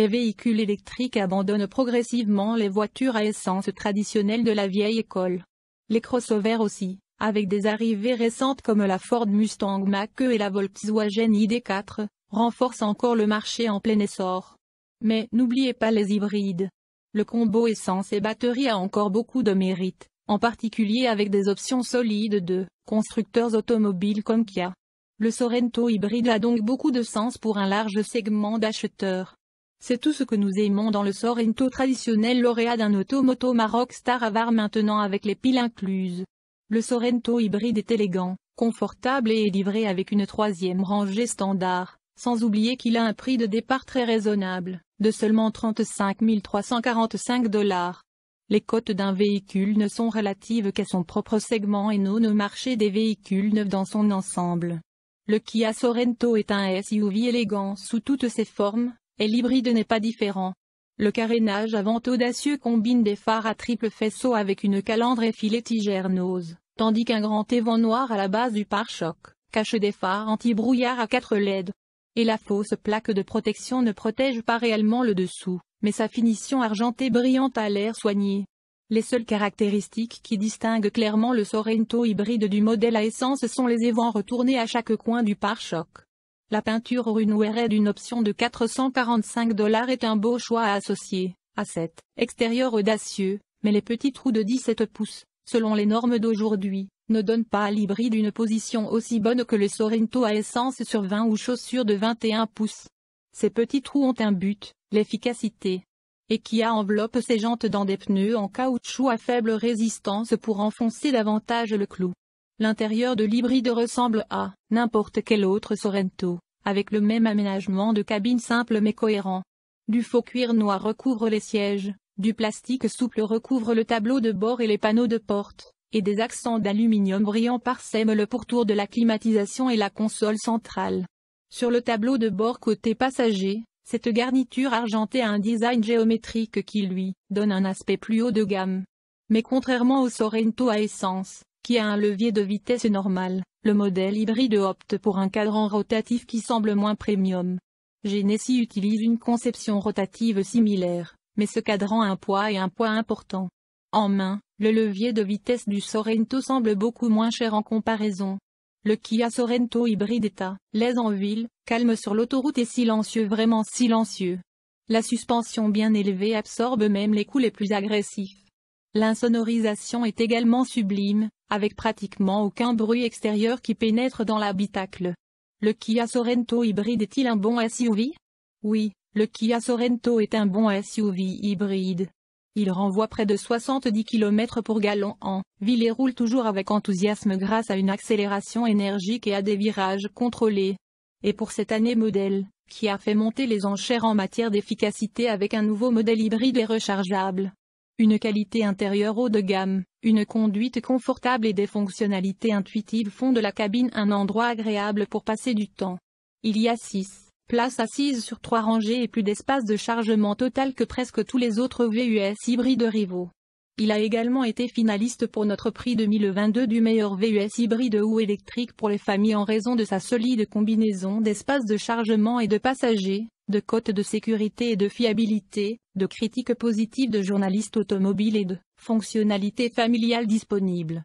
les véhicules électriques abandonnent progressivement les voitures à essence traditionnelles de la vieille école. Les crossovers aussi, avec des arrivées récentes comme la Ford Mustang Mach-E et la Volkswagen ID4, renforcent encore le marché en plein essor. Mais n'oubliez pas les hybrides. Le combo essence et batterie a encore beaucoup de mérite, en particulier avec des options solides de constructeurs automobiles comme Kia. Le Sorento hybride a donc beaucoup de sens pour un large segment d'acheteurs. C'est tout ce que nous aimons dans le Sorento traditionnel, lauréat d'un automoto Maroc Star Avar maintenant avec les piles incluses. Le Sorento hybride est élégant, confortable et est livré avec une troisième rangée standard, sans oublier qu'il a un prix de départ très raisonnable, de seulement $35 345. Les cotes d'un véhicule ne sont relatives qu'à son propre segment et non au marché des véhicules neufs dans son ensemble. Le Kia Sorento est un SUV élégant sous toutes ses formes, et l'hybride n'est pas différent. Le carénage avant audacieux combine des phares à triple faisceau avec une calandre effilée tigernose, tandis qu'un grand évent noir à la base du pare-choc cache des phares anti-brouillard à 4 LED. Et la fausse plaque de protection ne protège pas réellement le dessous, mais sa finition argentée brillante a l'air soignée. Les seules caractéristiques qui distinguent clairement le Sorento hybride du modèle à essence sont les évents retournés à chaque coin du pare-choc. La peinture runwear est d'une option de $445 est un beau choix à associer à cet extérieur audacieux, mais les petits trous de 17 pouces, selon les normes d'aujourd'hui, ne donne pas à l'hybride une position aussi bonne que le Sorento à essence sur 20 ou chaussures de 21 pouces. Ces petits trous ont un but, l'efficacité. Et Kia enveloppe ses jantes dans des pneus en caoutchouc à faible résistance pour enfoncer davantage le clou. L'intérieur de l'hybride ressemble à n'importe quel autre Sorento, avec le même aménagement de cabine simple mais cohérent. Du faux cuir noir recouvre les sièges, du plastique souple recouvre le tableau de bord et les panneaux de porte, et des accents d'aluminium brillant parsèment le pourtour de la climatisation et la console centrale. Sur le tableau de bord côté passager, cette garniture argentée a un design géométrique qui lui donne un aspect plus haut de gamme. Mais contrairement au Sorento à essence, qui a un levier de vitesse normal, le modèle hybride opte pour un cadran rotatif qui semble moins premium. Genesis utilise une conception rotative similaire, mais ce cadran a un poids et un poids important. En main, le levier de vitesse du Sorento semble beaucoup moins cher en comparaison. Le Kia Sorento hybride est à l'aise en ville, calme sur l'autoroute et silencieux, vraiment silencieux. La suspension bien élevée absorbe même les coups les plus agressifs. L'insonorisation est également sublime, avec pratiquement aucun bruit extérieur qui pénètre dans l'habitacle. Le Kia Sorento hybride est-il un bon SUV? Oui, le Kia Sorento est un bon SUV hybride. Il renvoie près de 70 km/g en ville et roule toujours avec enthousiasme grâce à une accélération énergique et à des virages contrôlés. Et pour cette année modèle, qui a fait monter les enchères en matière d'efficacité avec un nouveau modèle hybride et rechargeable. Une qualité intérieure haut de gamme, une conduite confortable et des fonctionnalités intuitives font de la cabine un endroit agréable pour passer du temps. Il y a 6 places assises sur 3 rangées et plus d'espace de chargement total que presque tous les autres VUS hybrides rivaux. Il a également été finaliste pour notre prix 2022 du meilleur VUS hybride ou électrique pour les familles en raison de sa solide combinaison d'espace de chargement et de passagers, de cotes de sécurité et de fiabilité, de critiques positives de journalistes automobiles et de fonctionnalités familiales disponibles.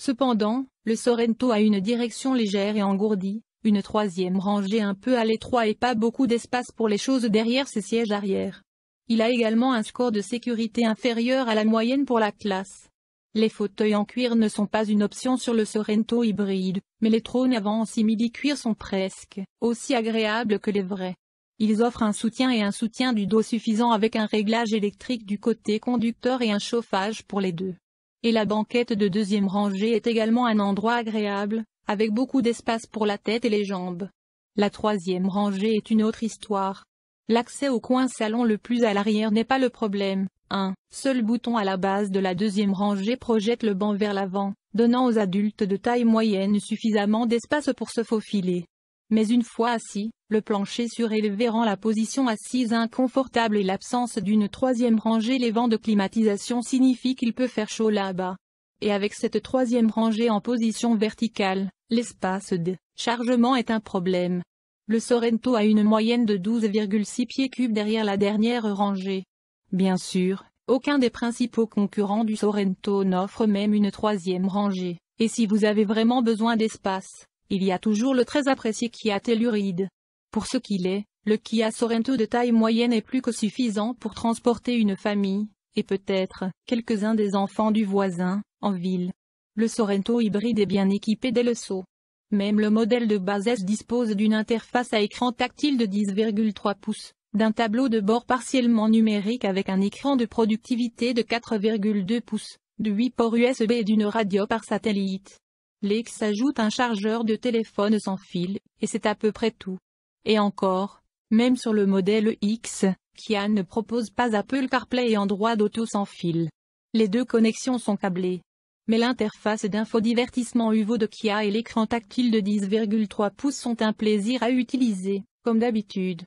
Cependant, le Sorento a une direction légère et engourdie, une troisième rangée un peu à l'étroit et pas beaucoup d'espace pour les choses derrière ses sièges arrière. Il a également un score de sécurité inférieur à la moyenne pour la classe. Les fauteuils en cuir ne sont pas une option sur le Sorento hybride, mais les trônes avant en simili-cuir sont presque aussi agréables que les vrais. Ils offrent un soutien et un soutien du dos suffisant avec un réglage électrique du côté conducteur et un chauffage pour les deux. Et la banquette de deuxième rangée est également un endroit agréable, avec beaucoup d'espace pour la tête et les jambes. La troisième rangée est une autre histoire. L'accès au coin salon le plus à l'arrière n'est pas le problème. Un seul bouton à la base de la deuxième rangée projette le banc vers l'avant, donnant aux adultes de taille moyenne suffisamment d'espace pour se faufiler. Mais une fois assis, le plancher surélevé rend la position assise inconfortable et l'absence d'une troisième rangée levant de climatisation signifie qu'il peut faire chaud là-bas. Et avec cette troisième rangée en position verticale, l'espace de chargement est un problème. Le Sorento a une moyenne de 12,6 pieds cubes derrière la dernière rangée. Bien sûr, aucun des principaux concurrents du Sorento n'offre même une troisième rangée, et si vous avez vraiment besoin d'espace, il y a toujours le très apprécié Kia Telluride. Pour ce qu'il est, le Kia Sorento de taille moyenne est plus que suffisant pour transporter une famille, et peut-être quelques-uns des enfants du voisin, en ville. Le Sorento hybride est bien équipé dès le saut. Même le modèle de base S dispose d'une interface à écran tactile de 10,3 pouces, d'un tableau de bord partiellement numérique avec un écran de productivité de 4,2 pouces, de 8 ports USB et d'une radio par satellite. L'X s'ajoute un chargeur de téléphone sans fil, et c'est à peu près tout. Et encore, même sur le modèle X, Kia ne propose pas Apple CarPlay et Android Auto sans fil. Les deux connexions sont câblées. Mais l'interface d'infodivertissement UVO de Kia et l'écran tactile de 10,3 pouces sont un plaisir à utiliser, comme d'habitude.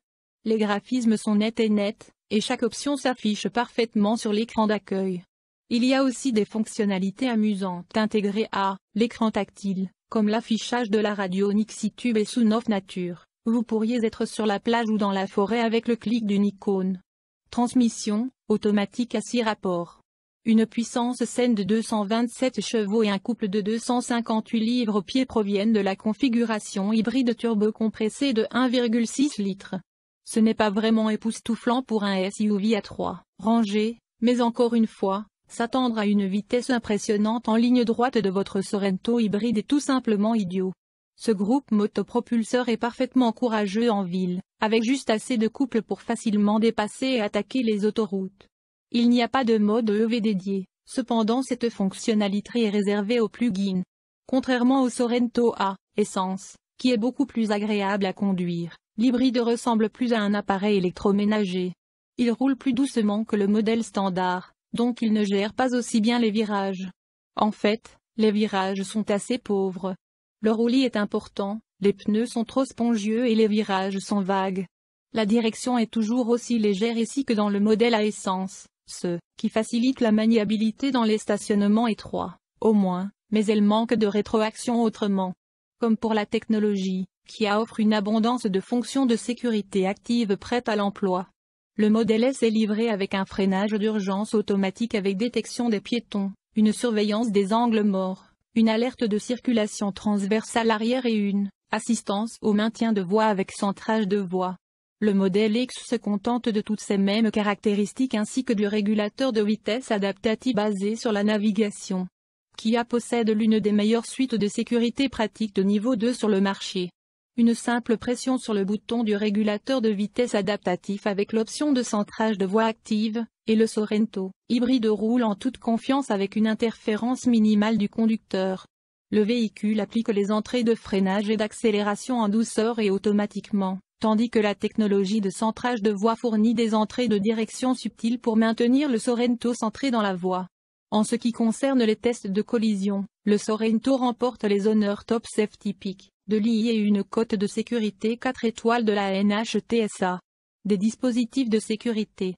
Les graphismes sont nets et nets, et chaque option s'affiche parfaitement sur l'écran d'accueil. Il y a aussi des fonctionnalités amusantes intégrées à l'écran tactile, comme l'affichage de la radio Nixitube et Sound of Nature. Vous pourriez être sur la plage ou dans la forêt avec le clic d'une icône. Transmission automatique à 6 rapports. Une puissance saine de 227 chevaux et un couple de 258 livres-pieds proviennent de la configuration hybride turbo-compressée de 1,6 litres. Ce n'est pas vraiment époustouflant pour un SUV à 3 rangées, mais encore une fois, s'attendre à une vitesse impressionnante en ligne droite de votre Sorento hybride est tout simplement idiot. Ce groupe motopropulseur est parfaitement courageux en ville, avec juste assez de couple pour facilement dépasser et attaquer les autoroutes. Il n'y a pas de mode EV dédié, cependant cette fonctionnalité est réservée aux plug-in. Contrairement au Sorento à essence, qui est beaucoup plus agréable à conduire, l'hybride ressemble plus à un appareil électroménager. Il roule plus doucement que le modèle standard, donc il ne gère pas aussi bien les virages. En fait, les virages sont assez pauvres. Le roulis est important, les pneus sont trop spongieux et les virages sont vagues. La direction est toujours aussi légère ici que dans le modèle à essence. Ce qui facilite la maniabilité dans les stationnements étroits, au moins, mais elle manque de rétroaction autrement. Comme pour la technologie, Kia offre une abondance de fonctions de sécurité active prêtes à l'emploi. Le modèle S est livré avec un freinage d'urgence automatique avec détection des piétons, une surveillance des angles morts, une alerte de circulation transversale arrière et une assistance au maintien de voie avec centrage de voie. Le modèle X se contente de toutes ces mêmes caractéristiques ainsi que du régulateur de vitesse adaptatif basé sur la navigation. Kia possède l'une des meilleures suites de sécurité pratique de niveau 2 sur le marché. Une simple pression sur le bouton du régulateur de vitesse adaptatif avec l'option de centrage de voie active, et le Sorento hybride roule en toute confiance avec une interférence minimale du conducteur. Le véhicule applique les entrées de freinage et d'accélération en douceur et automatiquement, tandis que la technologie de centrage de voie fournit des entrées de direction subtiles pour maintenir le Sorento centré dans la voie. En ce qui concerne les tests de collision, le Sorento remporte les honneurs Top Safety Pick de l'IE et une cote de sécurité 4 étoiles de la NHTSA. Des dispositifs de sécurité.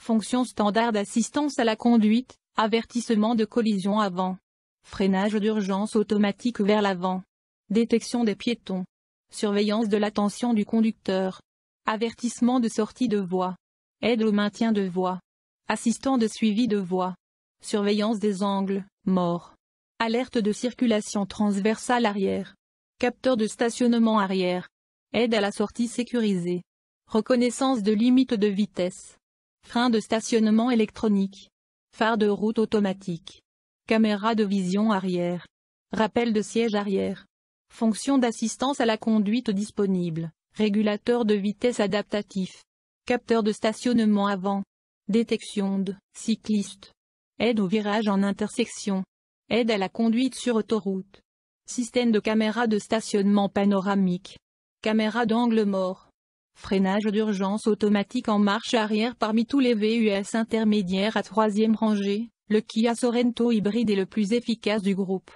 Fonction standard d'assistance à la conduite, avertissement de collision avant. Freinage d'urgence automatique vers l'avant. Détection des piétons. Surveillance de l'attention du conducteur. Avertissement de sortie de voie. Aide au maintien de voie. Assistant de suivi de voie. Surveillance des angles morts. Alerte de circulation transversale arrière. Capteur de stationnement arrière. Aide à la sortie sécurisée. Reconnaissance de limite de vitesse. Frein de stationnement électronique. Phare de route automatique. Caméra de vision arrière. Rappel de siège arrière. Fonction d'assistance à la conduite disponible, régulateur de vitesse adaptatif, capteur de stationnement avant, détection de cyclistes, aide au virage en intersection, aide à la conduite sur autoroute, système de caméra de stationnement panoramique, caméra d'angle mort, freinage d'urgence automatique en marche arrière. Parmi tous les VUS intermédiaires à troisième rangée, le Kia Sorento hybride est le plus efficace du groupe.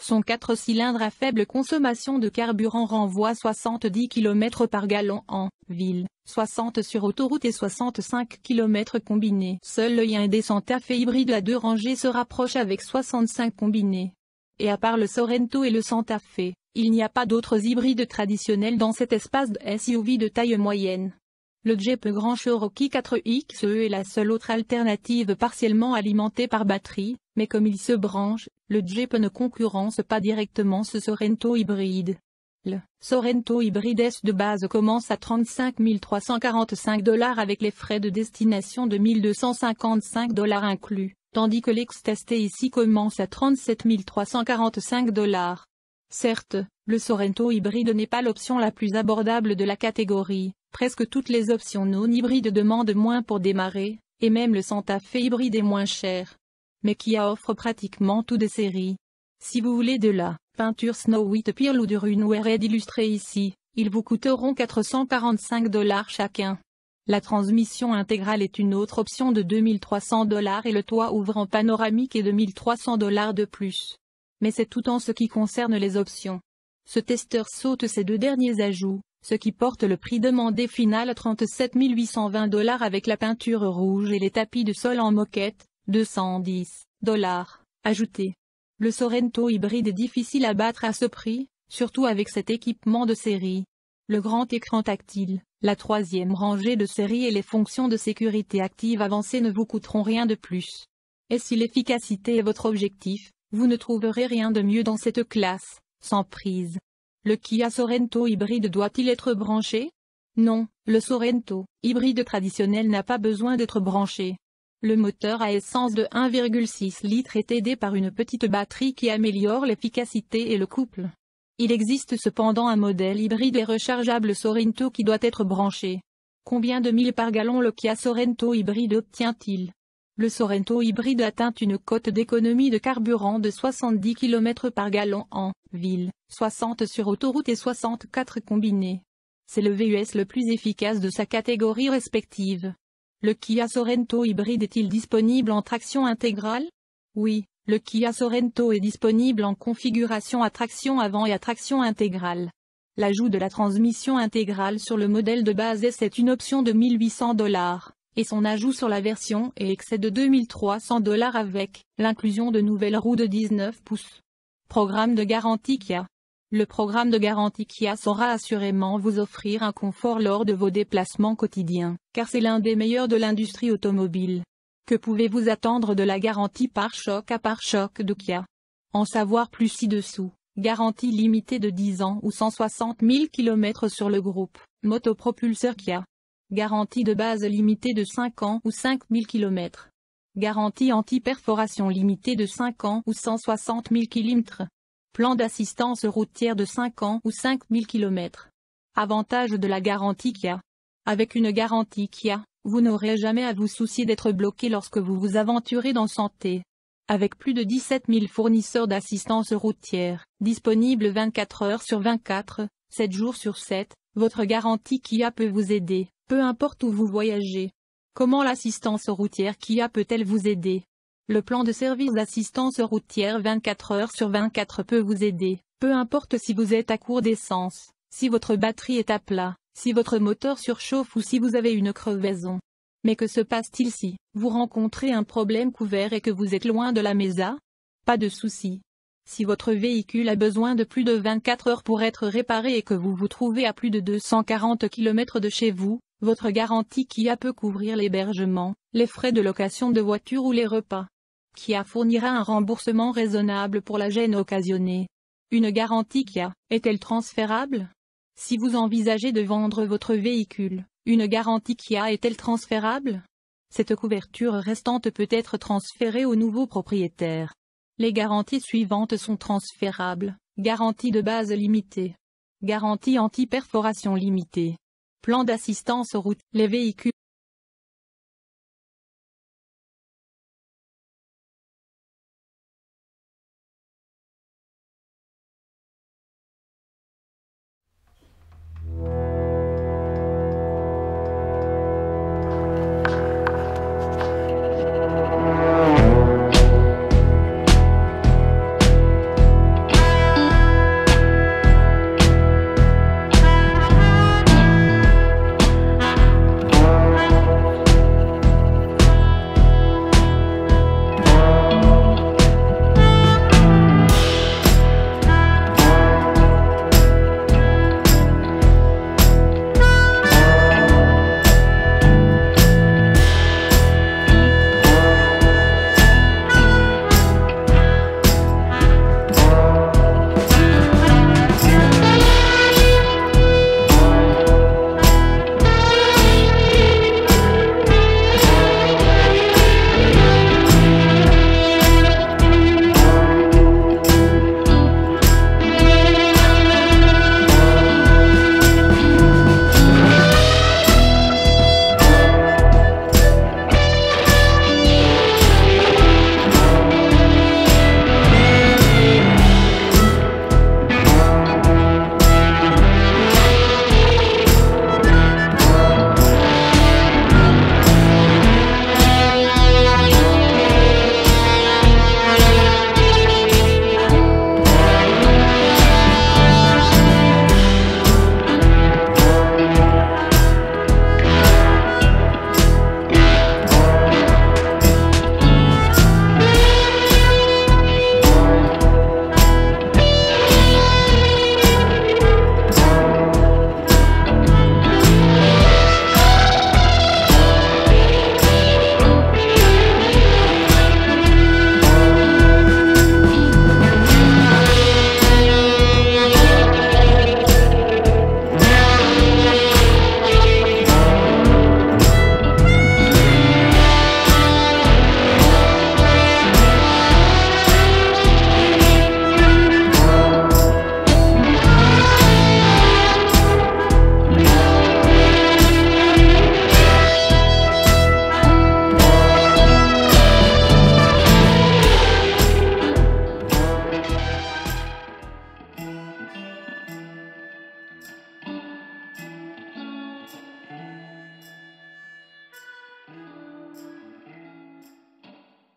Son 4 cylindres à faible consommation de carburant renvoie 70 km par gallon en ville, 60 sur autoroute et 65 km combinés. Seul le Hyundai Santa Fe hybride à 2 rangées se rapproche avec 65 combinés. et à part le Sorento et le Santa Fe, il n'y a pas d'autres hybrides traditionnels dans cet espace de SUV de taille moyenne. Le Jeep Grand Cherokee 4XE est la seule autre alternative partiellement alimentée par batterie, mais comme il se branche, le Jeep ne concurrence pas directement ce Sorento hybride. Le Sorento hybride S de base commence à 35 345 $ avec les frais de destination de 1 255 $ inclus, tandis que l'X-Testé ici commence à 37 345 $. Certes, le Sorento hybride n'est pas l'option la plus abordable de la catégorie. Presque toutes les options non hybrides demandent moins pour démarrer, et même le Santa Fe hybride est moins cher. Mais Kia offre pratiquement tout de série. Si vous voulez de la peinture Snow White Pearl ou du Runway Red illustrée ici, ils vous coûteront 445 $ chacun. La transmission intégrale est une autre option de 2300 $ et le toit ouvrant panoramique est de 1300 $ de plus. Mais c'est tout en ce qui concerne les options. Ce testeur saute ces deux derniers ajouts, ce qui porte le prix demandé final à 37 820 $ avec la peinture rouge et les tapis de sol en moquette, 210 $ ajoutés. Le Sorento hybride est difficile à battre à ce prix, surtout avec cet équipement de série. Le grand écran tactile, la troisième rangée de série et les fonctions de sécurité active avancées ne vous coûteront rien de plus. Et si l'efficacité est votre objectif, vous ne trouverez rien de mieux dans cette classe, sans prise. Le Kia Sorento hybride doit-il être branché? Non, le Sorento hybride traditionnel n'a pas besoin d'être branché. Le moteur à essence de 1,6 litres est aidé par une petite batterie qui améliore l'efficacité et le couple. Il existe cependant un modèle hybride et rechargeable Sorento qui doit être branché. Combien de milles par gallon le Kia Sorento hybride obtient-il? Le Sorento hybride atteint une cote d'économie de carburant de 70 km par gallon en ville, 60 sur autoroute et 64 combinés. C'est le VUS le plus efficace de sa catégorie respective. Le Kia Sorento hybride est-il disponible en traction intégrale? Oui, le Kia Sorento est disponible en configuration à traction avant et à traction intégrale. L'ajout de la transmission intégrale sur le modèle de base S est une option de 1 800 $. Et son ajout sur la version et excès de 2 300 $ avec l'inclusion de nouvelles roues de 19 pouces. Programme de garantie Kia. Le programme de garantie Kia saura assurément vous offrir un confort lors de vos déplacements quotidiens, car c'est l'un des meilleurs de l'industrie automobile. Que pouvez-vous attendre de la garantie pare-choc à pare-choc de Kia? En savoir plus ci-dessous. Garantie limitée de 10 ans ou 160 000 km sur le groupe motopropulseur Kia. Garantie de base limitée de 5 ans ou 5000 km. Garantie anti-perforation limitée de 5 ans ou 160 000 km. Plan d'assistance routière de 5 ans ou 5000 km. Avantage de la garantie Kia. Avec une garantie Kia, vous n'aurez jamais à vous soucier d'être bloqué lorsque vous vous aventurez dans Santé. Avec plus de 17 000 fournisseurs d'assistance routière, disponibles 24 heures sur 24, 7 jours sur 7, votre garantie Kia peut vous aider, peu importe où vous voyagez. Comment l'assistance routière Kia peut-elle vous aider? Le plan de service d'assistance routière 24 heures sur 24 peut vous aider, peu importe si vous êtes à court d'essence, si votre batterie est à plat, si votre moteur surchauffe ou si vous avez une crevaison. Mais que se passe-t-il si vous rencontrez un problème couvert et que vous êtes loin de la maison? Pas de souci. Si votre véhicule a besoin de plus de 24 heures pour être réparé et que vous vous trouvez à plus de 240 km de chez vous, votre garantie Kia peut couvrir l'hébergement, les frais de location de voiture ou les repas. Kia fournira un remboursement raisonnable pour la gêne occasionnée. Une garantie Kia, est-elle transférable? Si vous envisagez de vendre votre véhicule, une garantie Kia est-elle transférable? Cette couverture restante peut être transférée au nouveau propriétaire. Les garanties suivantes sont transférables, garantie de base limitée, garantie anti-perforation limitée, plan d'assistance route, les véhicules.